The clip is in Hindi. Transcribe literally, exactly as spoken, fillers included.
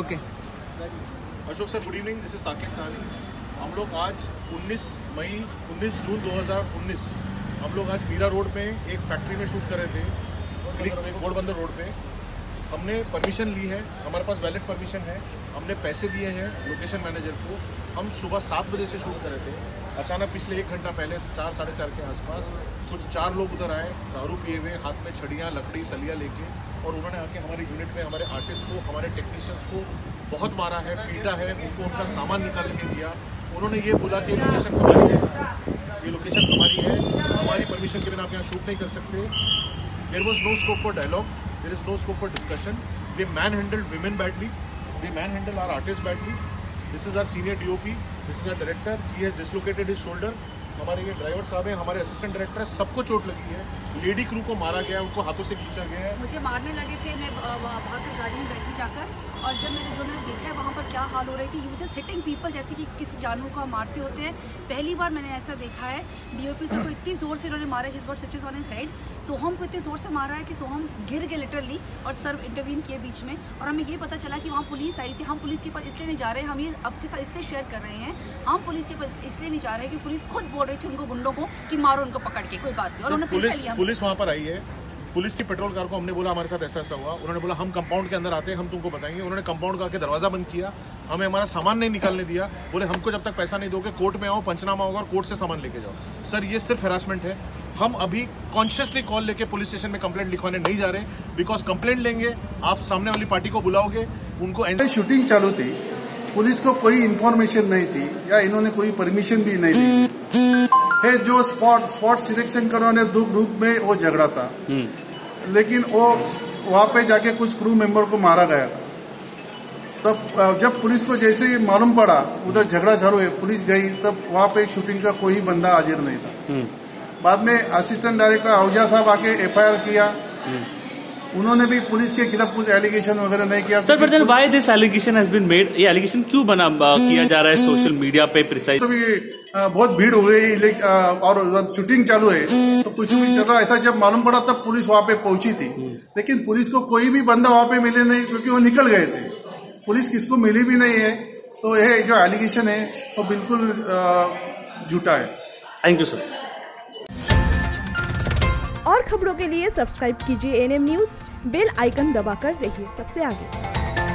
Okay Ashok sir, good evening, this is Saqib Sani. हम लोग आज उन्नीस मई उन्नीस जून दो हज़ार उन्नीस हम लोग आज मीरा रोड पे एक फैक्ट्री में शूट कर रहे थे, घोड़बंदर रोड पे। हमने परमिशन ली है, हमारे पास वैलिड परमिशन है, हमने पैसे दिए हैं लोकेशन मैनेजर को। हम सुबह सात बजे से शूट कर रहे थे, अचानक पिछले एक घंटा पहले चार साढ़े चार के आसपास कुछ चार लोग उधर आए, दारू पिए हुए, हाथ में छड़ियाँ, लकड़ी, सलिया लेके, और उन्होंने आके हमारे यूनिट में हमारे आर्टिस्ट को, हमारे टेक्नीशियंस को बहुत मारा है, पीटा है, उनको उनका सामान निकाल के दिया। उन्होंने ये बोला कि लोकेशन हमारी है, ये लोकेशन हमारी है, हमारी परमिशन के बिना आप यहाँ शूट नहीं कर सकते। There was no scope for dialogue, there is no scope for discussion. They manhandled women badly, they manhandled our artists badly. This is our senior D O P, this is our director, he has dislocated his shoulder. हमारे ये ड्राइवर साहब हैं, हमारे असिस्टेंट डायरेक्टर, सबको चोट लगी है। लेडी क्रू को मारा गया है, उनको हाथों से खींचा गया है। मुझे मारने लगे थे, मैं वहाँ से गाड़ी में बैठी जाकर, और जब मैंने जो मैंने देखा है वहाँ पर क्या हाल हो रही थी, यूजर सिटिंग पीपल जैसे कि किसी जानवर को हम मारते होते हैं, पहली बार मैंने ऐसा देखा है। डीओपी को इतनी जोर से उन्होंने मारा, जिस बार switches on his head, Soham को इतने जोर से मारा है कि सोहम गिर गए लिटरली, और सर इंटरवीन किए बीच में। और हमें ये पता चला कि वहाँ पुलिस आई थी, हम पुलिस के पास इसलिए नहीं जा रहे हैं, हम ये आपके साथ इसलिए शेयर कर रहे हैं, हम पुलिस के पास इसलिए नहीं जा रहे हैं कि पुलिस खुद बोल रही थी उनको, गुंडों को, कि मारो उनको पकड़ के, कोई बात नहीं। और उन्होंने पीछा लिया, पुलिस वहाँ पर आई है, पुलिस की पेट्रोल कार को हमने बोला हमारे साथ ऐसा ऐसा हुआ, उन्होंने बोला हम कंपाउंड के अंदर आते हैं, हम तुमको बताएंगे। उन्होंने कंपाउंड का आके दरवाजा बंद किया, हमें हमारा सामान नहीं निकालने दिया, बोले हमको जब तक पैसा नहीं दोगे कोर्ट में आओ, पंचनामा होगा और कोर्ट से सामान लेके जाओ। सर ये सिर्फ हेरासमेंट है, हम अभी कॉन्शियसली कॉल लेके पुलिस स्टेशन में कंप्लेंट लिखवाने नहीं जा रहे, बिकॉज कंप्लेंट लेंगे आप सामने वाली पार्टी को बुलाओगे, उनको शूटिंग चालू थी, पुलिस को कोई इन्फॉर्मेशन नहीं थी, या इन्होंने कोई परमिशन भी नहीं दी। जो स्पॉट स्पॉट सिलेक्शन करवाने दुख दुख में वो झगड़ा था, लेकिन वो वहाँ पे जाके कुछ क्रू मेंबर को मारा गया था। तब जब पुलिस को जैसे ही मालूम पड़ा उधर झगड़ा झारू है, पुलिस गई, तब वहाँ पे शूटिंग का कोई बंदा हाजिर नहीं था। बाद में असिस्टेंट डायरेक्टर आहूजा साहब आके एफ आई आर किया, उन्होंने भी पुलिस के खिलाफ कुछ एलिगेशन वगैरह नहीं किया। Sir but why this allegation has been made, ये एलिगेशन क्यों बना किया जा रहा है सोशल मीडिया पे? प्रिसाइज बहुत भीड़ हो गई और शूटिंग चालू है, तो कुछ भी चल रहा ऐसा जब मालूम पड़ा तब पुलिस वहाँ पे पहुंची थी, लेकिन पुलिस को कोई भी बंदा वहाँ पे मिले नहीं, क्योंकि वो निकल गए थे, पुलिस किसको मिली भी नहीं है। तो यह जो एलिगेशन है वो तो बिल्कुल झूठा है। Thank you sir. और खबरों के लिए सब्सक्राइब कीजिए N M news, bell icon दबाकर रहिए सबसे आगे।